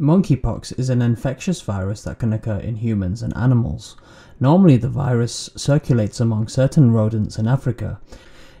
Monkeypox is an infectious virus that can occur in humans and animals. Normally, the virus circulates among certain rodents in Africa.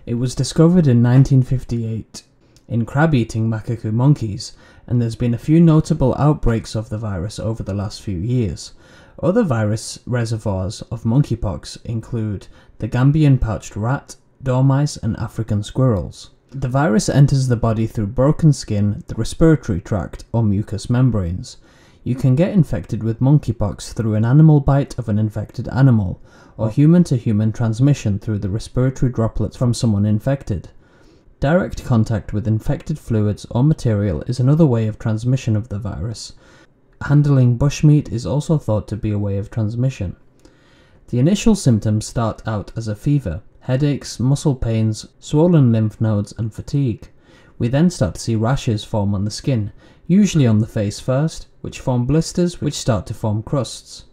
It was discovered in 1958 in crab-eating macaque monkeys, and there's been a few notable outbreaks of the virus over the last few years. Other virus reservoirs of monkeypox include the Gambian pouched rat, dormice, and African squirrels. The virus enters the body through broken skin, the respiratory tract, or mucous membranes. You can get infected with monkeypox through an animal bite of an infected animal, or human-to-human transmission through the respiratory droplets from someone infected. Direct contact with infected fluids or material is another way of transmission of the virus. Handling bushmeat is also thought to be a way of transmission. The initial symptoms start out as a fever, headaches, muscle pains, swollen lymph nodes, and fatigue. We then start to see rashes form on the skin, usually on the face first, which form blisters which start to form crusts.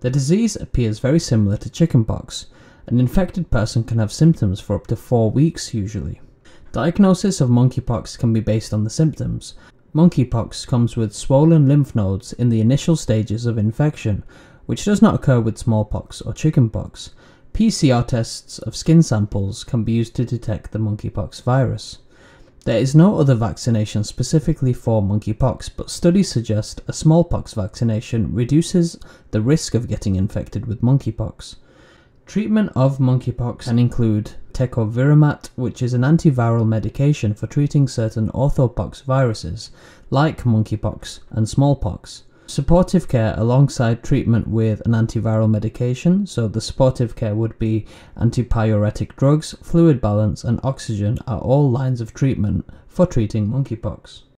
The disease appears very similar to chickenpox. An infected person can have symptoms for up to 4 weeks usually. Diagnosis of monkeypox can be based on the symptoms. Monkeypox comes with swollen lymph nodes in the initial stages of infection, which does not occur with smallpox or chickenpox. PCR tests of skin samples can be used to detect the monkeypox virus. There is no other vaccination specifically for monkeypox, but studies suggest a smallpox vaccination reduces the risk of getting infected with monkeypox. Treatment of monkeypox can include tecovirimat, which is an antiviral medication for treating certain orthopox viruses, like monkeypox and smallpox. Supportive care alongside treatment with an antiviral medication, so the supportive care would be antipyretic drugs, fluid balance, and oxygen are all lines of treatment for treating monkeypox.